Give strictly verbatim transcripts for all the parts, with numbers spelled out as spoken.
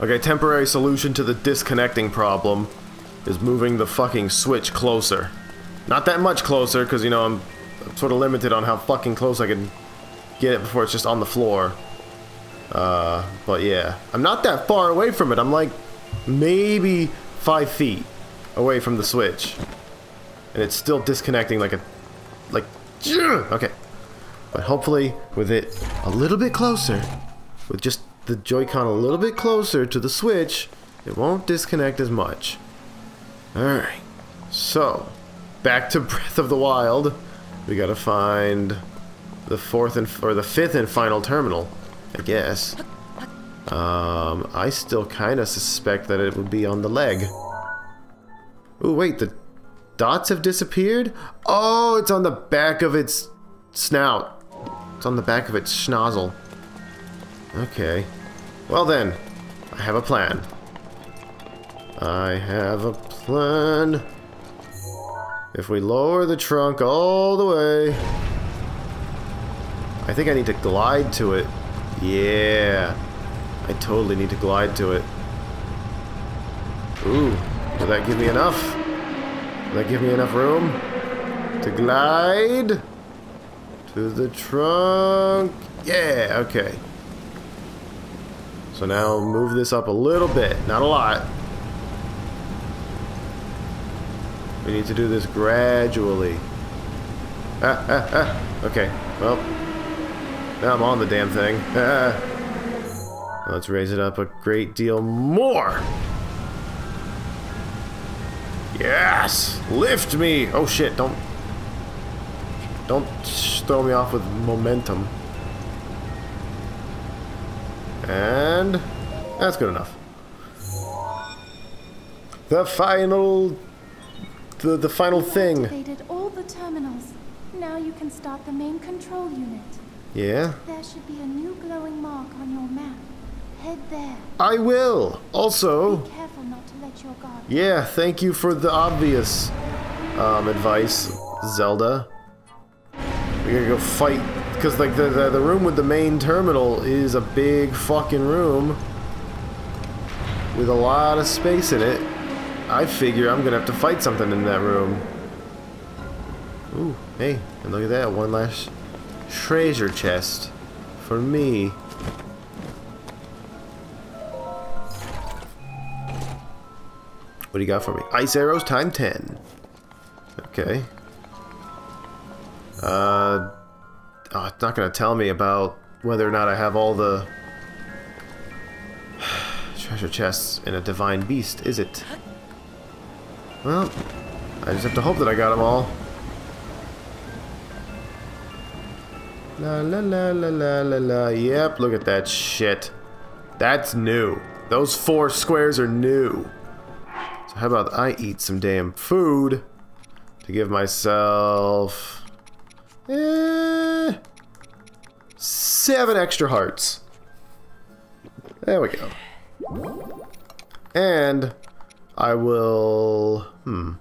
Okay, temporary solution to the disconnecting problem is moving the fucking Switch closer. Not that much closer, because, you know, I'm, I'm sort of limited on how fucking close I can get it before it's just on the floor. Uh, but yeah. I'm not that far away from it. I'm like maybe five feet away from the Switch. And it's still disconnecting like a... like... Okay. But hopefully with it a little bit closer, with just the Joy-Con a little bit closer to the Switch, it won't disconnect as much. Alright. So, back to Breath of the Wild. We gotta find the fourth and... or the fifth and final terminal, I guess. Um, I still kinda suspect that it would be on the leg. Ooh, wait, the dots have disappeared? Oh, it's on the back of its snout. It's on the back of its schnozzle. Okay. Well then, I have a plan. I have a plan. If we lower the trunk all the way... I think I need to glide to it. Yeah. I totally need to glide to it. Ooh. Will that give me enough? Will that give me enough room to glide to the trunk? Yeah, okay. So now move this up a little bit. Not a lot. We need to do this gradually. Ah, ah, ah. Okay, well, now I'm on the damn thing. Ah. Let's raise it up a great deal more. Yes! Lift me! Oh shit, don't... Don't throw me off with momentum. And... that's good enough. The final... The, the final thing. Activated all the terminals. Now you can start the main control unit. Yeah? There should be a new glowing mark on your map. Head there. I will! Also... Be careful not to let your guard... Yeah, thank you for the obvious um, advice, Zelda. We gotta go fight, because like the, the the room with the main terminal is a big fucking room with a lot of space in it. I figure I'm gonna have to fight something in that room. Ooh, hey, and look at that, one last treasure chest for me. What do you got for me? Ice arrows time ten. Okay. Uh, oh, it's not gonna tell me about whether or not I have all the treasure chests in a divine beast, is it? Well, I just have to hope that I got them all. La la la la la la la. Yep, look at that shit. That's new. Those four squares are new. So how about I eat some damn food to give myself... Eh, seven extra hearts. There we go. And I will... Hmm.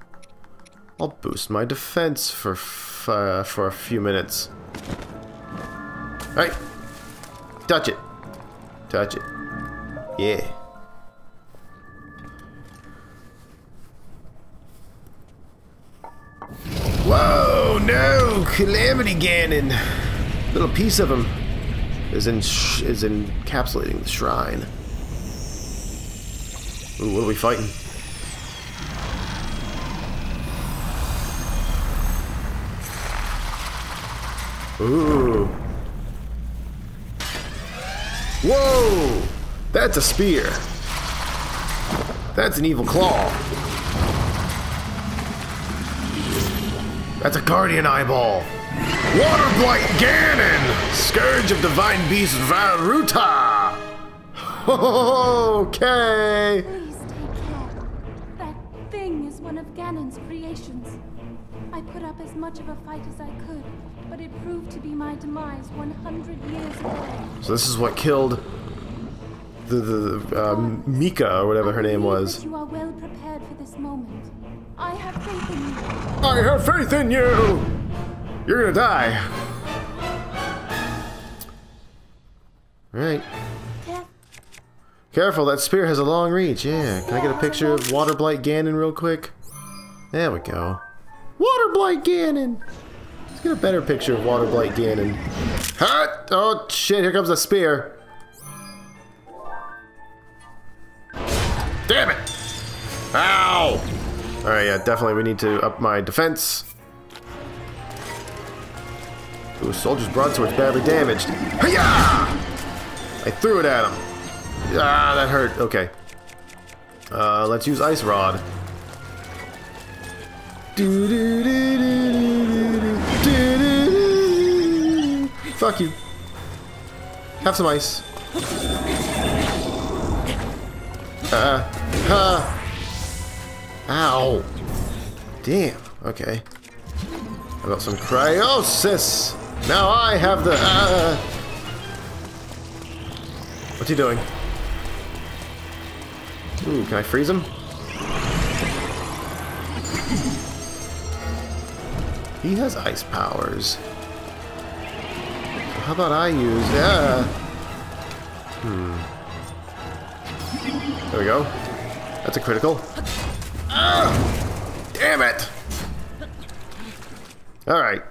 I'll boost my defense for f uh, for a few minutes. All right. Touch it. Touch it. Yeah. Whoa, no! Calamity Ganon! Little piece of him is in sh is encapsulating the shrine. Ooh, what are we fighting? Ooh. Whoa! That's a spear. That's an evil claw. That's a guardian eyeball. Waterblight Ganon, scourge of divine beast Vah Ruta. Okay. Please take care. That thing is one of Ganon's creations. I put up as much of a fight as I could, but it proved to be my demise one hundred years ago. So this is what killed the, the, the um, Mipha or whatever her name was. You are well prepared for this moment. I have faith in you. I have faith in you! You're gonna die. Alright. Careful, that spear has a long reach. Yeah, can I get a picture of Waterblight Ganon real quick? There we go. Waterblight Ganon! Let's get a better picture of Waterblight Ganon. Huh? Oh shit, here comes a spear. Damn it! Ow! Alright, yeah, definitely we need to up my defense. Ooh, soldier's broadsword's badly damaged. Hiya! I threw it at him. Ah, that hurt. Okay. Uh, let's use ice rod. Fuck you. Have some ice. Uh, huh. Ow. Damn. Okay. How about some cryosis? Now I have the. Uh... What's he doing? Ooh, can I freeze him? He has ice powers. So how about I use? Yeah. Hmm. There we go. That's a critical. Ah! Damn it! All right.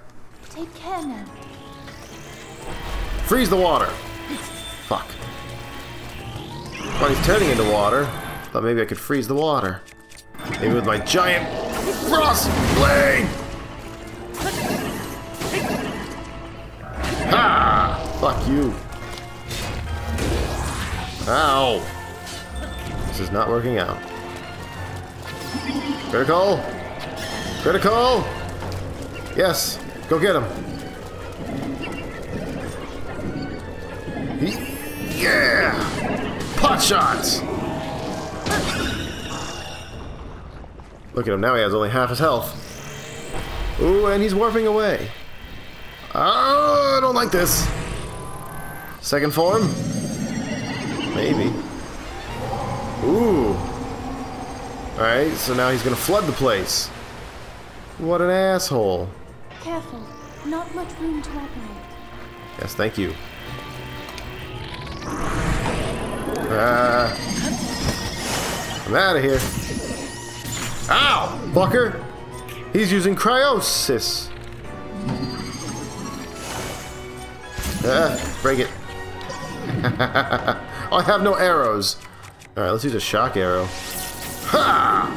Take care now. Freeze the water. Fuck. Well, he's turning into water. Thought maybe I could freeze the water. Maybe with my giant frost blade! Ah! Fuck you. Ow. This is not working out. Critical! Critical! Yes! Go get him! Yeah! Pot shots! Look at him, now he has only half his health. Ooh, and he's warping away. Oh, I don't like this. Second form? Maybe. Ooh. Alright, so now he's gonna flood the place. What an asshole. Careful, not much room to operate. Yes, thank you. Uh, I'm out of here. Ow! Fucker! He's using cryosis. Ah, break it. Oh, I have no arrows. Alright, let's use a shock arrow. Ha!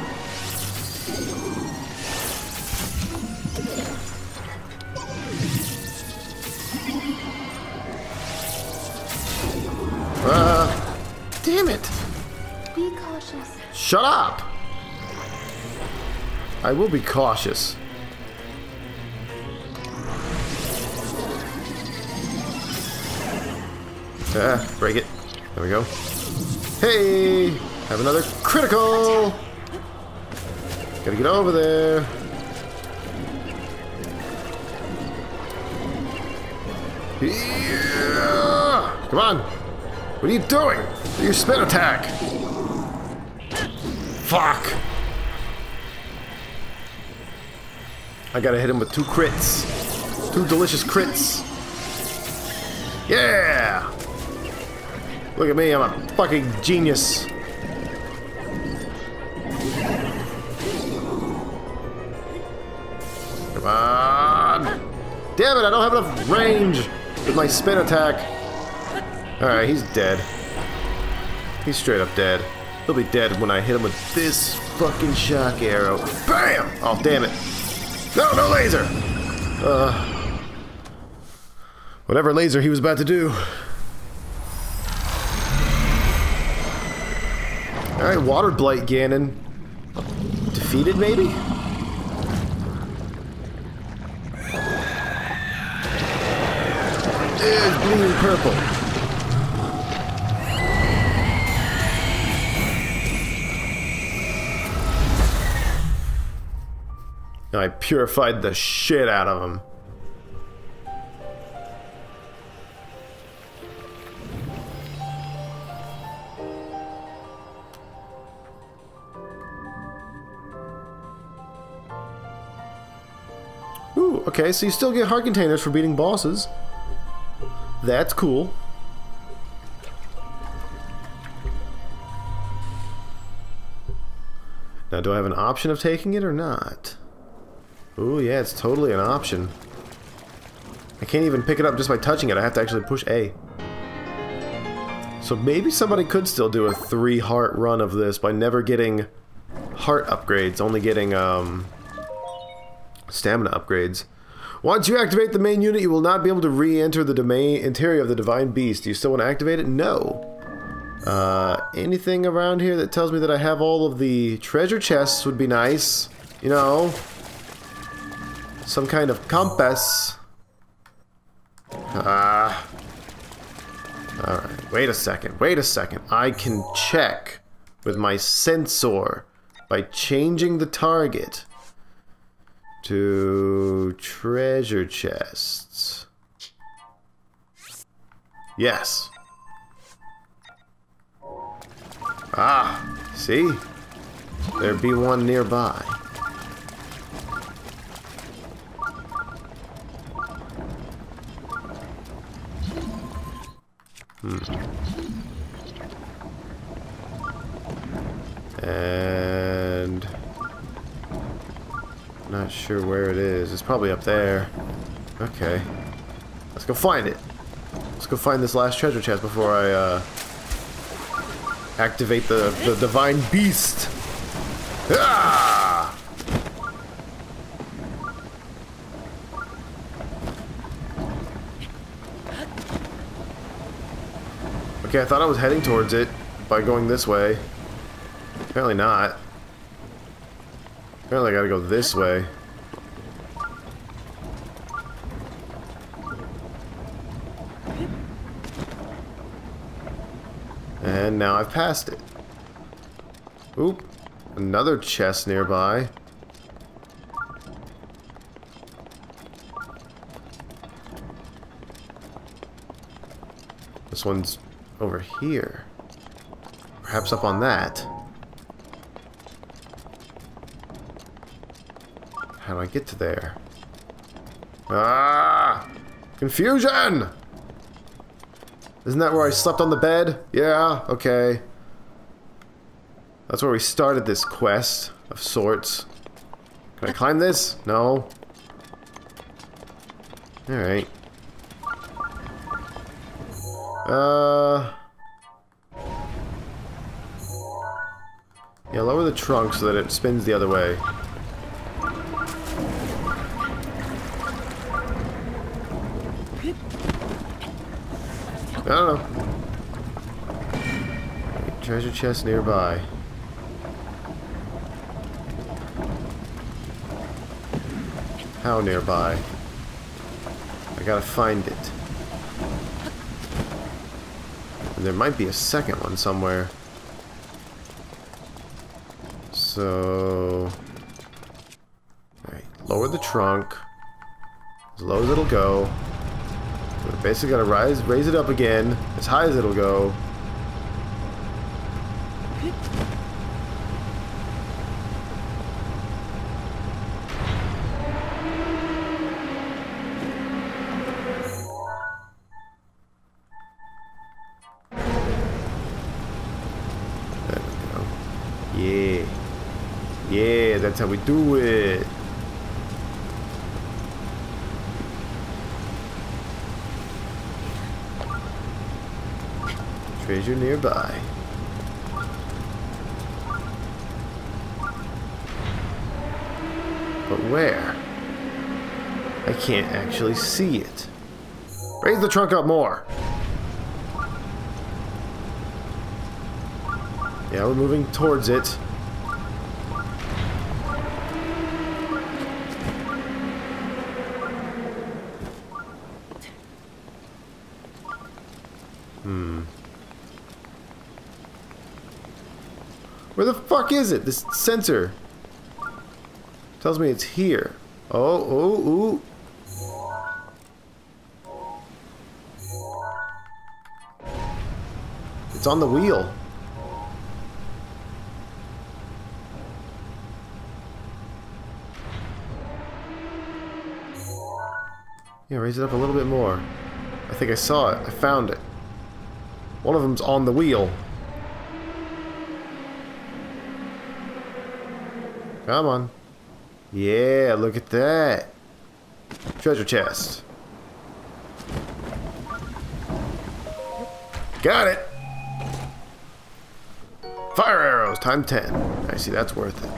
Uh, damn it. Be cautious. Shut up! I will be cautious. Ah, break it. There we go. Hey! Have another critical! Gotta get over there. Yeah! Come on! What are you doing? Do your spin attack! Fuck! I gotta hit him with two crits. Two delicious crits. Yeah! Look at me, I'm a fucking genius. Come on! Damn it, I don't have enough range with my spin attack. Alright, he's dead. He's straight up dead. He'll be dead when I hit him with this fucking shock arrow. BAM! Oh, damn it. No, no laser! Uh, whatever laser he was about to do. Alright, Waterblight Ganon. Defeated, maybe? It's bleeding purple. I purified the shit out of him. Ooh, okay, so you still get heart containers for beating bosses. That's cool. Now, do I have an option of taking it or not? Ooh, yeah, it's totally an option. I can't even pick it up just by touching it. I have to actually push A. So maybe somebody could still do a three heart run of this by never getting heart upgrades, only getting um, stamina upgrades. Once you activate the main unit, you will not be able to re-enter the domain interior of the Divine Beast. Do you still want to activate it? No. Uh, anything around here that tells me that I have all of the treasure chests would be nice. You know, some kind of compass. Ah. Alright, wait a second, wait a second. I can check with my sensor by changing the target to treasure chests. Yes. Ah, see? There be one nearby. Hmm. And not sure where it is. It's probably up there. Okay. Let's go find it. Let's go find this last treasure chest before I uh, activate the, the Divine Beast. Ah! Okay, I thought I was heading towards it by going this way. Apparently not. Apparently I gotta go this way. And now I've passed it. Oop. Another chest nearby. This one's over here. Perhaps up on that. How do I get to there? Ah! Confusion! Isn't that where I slept on the bed? Yeah, okay. That's where we started this quest of sorts. Can I climb this? No. Alright. Uh. Yeah, lower the trunk so that it spins the other way. I don't know. Treasure chest nearby. How nearby? I gotta find it. And there might be a second one somewhere. So... Alright, lower the trunk. As low as it'll go. We're basically gotta rise, raise it up again, as high as it'll go. There we go. Yeah. Yeah, that's how we do it. Treasure nearby. But where? I can't actually see it. Raise the trunk up more! Yeah, we're moving towards it. Hmm. Where the fuck is it? This sensor tells me it's here. Oh, oh, ooh. It's on the wheel. Yeah, raise it up a little bit more. I think I saw it. I found it. One of them's on the wheel. Come on. Yeah, look at that. Treasure chest. Got it. Fire arrows, time ten. I see, that's worth it.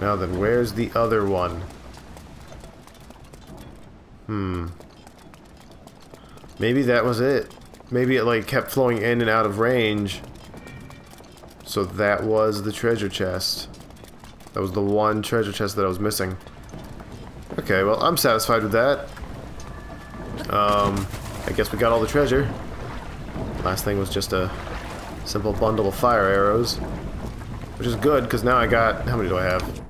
Now then, where's the other one? Hmm. Maybe that was it. Maybe it like kept flowing in and out of range. So that was the treasure chest. That was the one treasure chest that I was missing. Okay, well, I'm satisfied with that. Um, I guess we got all the treasure. Last thing was just a simple bundle of fire arrows. Which is good, because now I got... How many do I have?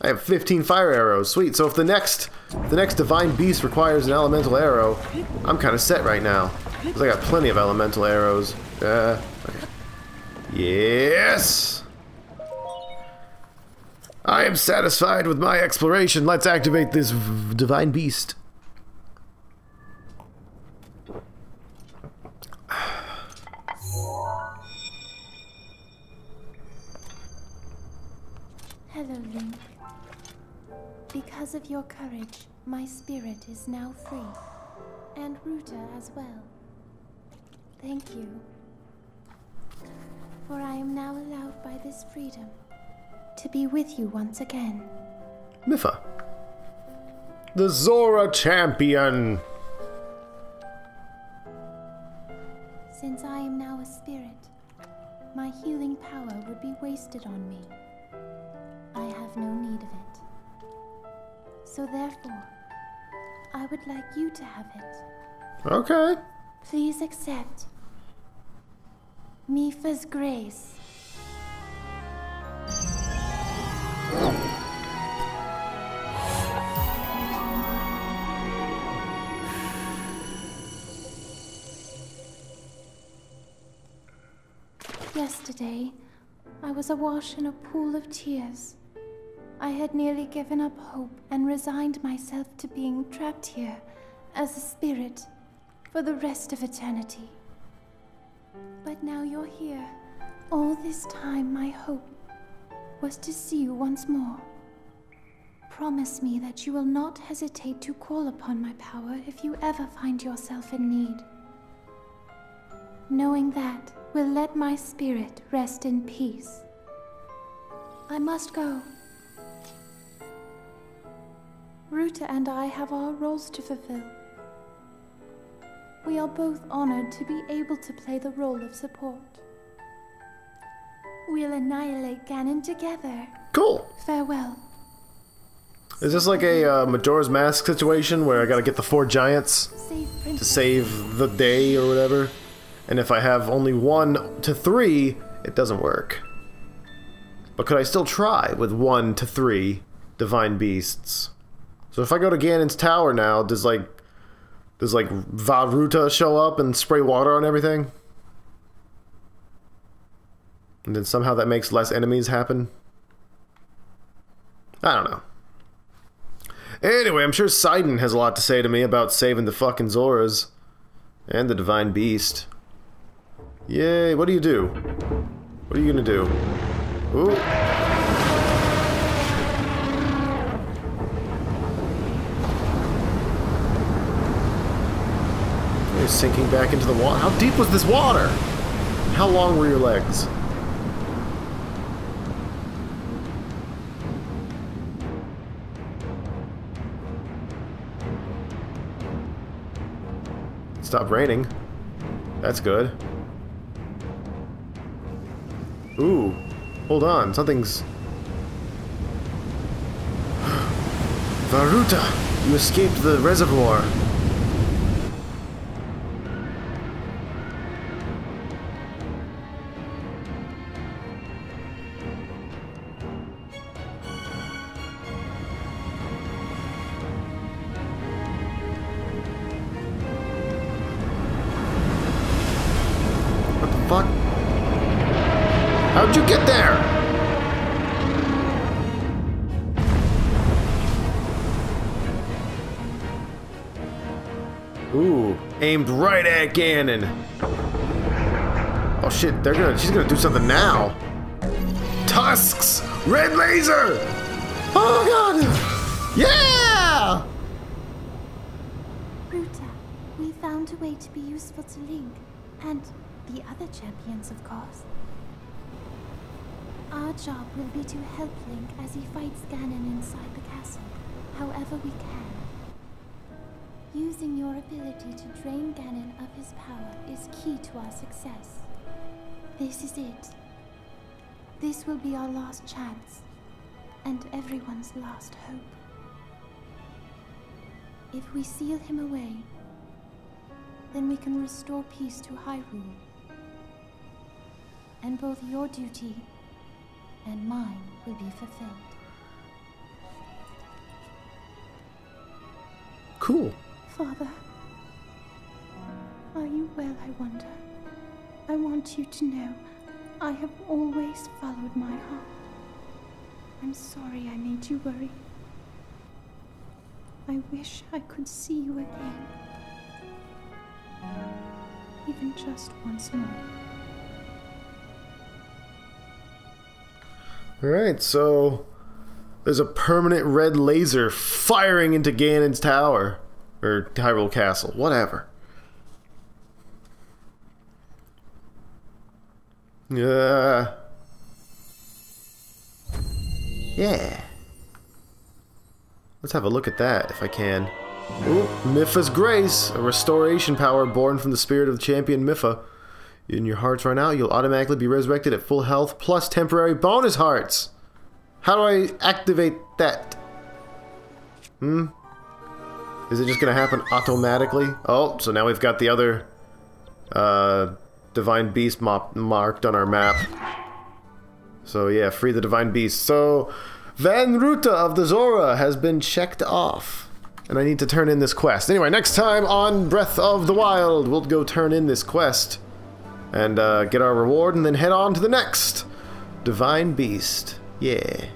I have fifteen fire arrows. Sweet. So if the next the next divine beast requires an elemental arrow, I'm kind of set right now. Because I got plenty of elemental arrows. Uh, okay. Yes! I am satisfied with my exploration. Let's activate this v divine beast. Hello, Link. Because of your courage, my spirit is now free. And Ruta as well. Thank you. For I am now allowed by this freedom to be with you once again. Mipha. The Zora champion! Since I am now a spirit, my healing power would be wasted on me. I have no need of it. So therefore, I would like you to have it. Okay. Please accept Mipha's Grace. Yesterday, I was awash in a pool of tears. I had nearly given up hope and resigned myself to being trapped here as a spirit for the rest of eternity. But now you're here. All this time my hope was to see you once more. Promise me that you will not hesitate to call upon my power if you ever find yourself in need. Knowing that will let my spirit rest in peace. I must go. Ruta and I have our roles to fulfill. We are both honored to be able to play the role of support. We'll annihilate Ganon together. Cool. Farewell. Is this like a uh, Majora's Mask situation where I gotta get the four giants to save the day or whatever? And if I have only one to three, it doesn't work. But could I still try with one to three divine beasts? So if I go to Ganon's tower now, does like does like Vah Ruta show up and spray water on everything? And then somehow that makes less enemies happen? I don't know. Anyway, I'm sure Sidon has a lot to say to me about saving the fucking Zoras and the divine beast. Yay, what do you do? What are you gonna do? Ooh. Sinking back into the water. How deep was this water? How long were your legs? It stopped raining. That's good. Ooh. Hold on. Something's... Vah Ruta! You escaped the reservoir. How'd you get there? Ooh, aimed right at Ganon. Oh shit, they're gonna she's gonna do something now. Tusks! Red laser! Oh god! Yeah! Ruta, we found a way to be useful to Link and the other champions, of course. Our job will be to help Link as he fights Ganon inside the castle, however we can. Using your ability to drain Ganon of his power is key to our success. This is it. This will be our last chance, and everyone's last hope. If we seal him away, then we can restore peace to Hyrule. And both your duty and mine will be fulfilled. Cool. Father, are you well, I wonder? I want you to know I have always followed my heart. I'm sorry I made you worry. I wish I could see you again. Even just once more. Alright, so there's a permanent red laser firing into Ganon's tower. Or Hyrule Castle, whatever. Yeah. Yeah. Let's have a look at that, if I can. Ooh, Mipha's Grace, a restoration power born from the spirit of the champion Mipha. In your hearts right now, you'll automatically be resurrected at full health plus temporary bonus hearts. How do I activate that? Hmm? Is it just gonna happen automatically? Oh, so now we've got the other uh, Divine Beast mop marked on our map. So yeah, free the Divine Beast. So, Vah Ruta of the Zora has been checked off. And I need to turn in this quest. Anyway, next time on Breath of the Wild, we'll go turn in this quest. And uh, get our reward and then head on to the next Divine Beast. Yeah.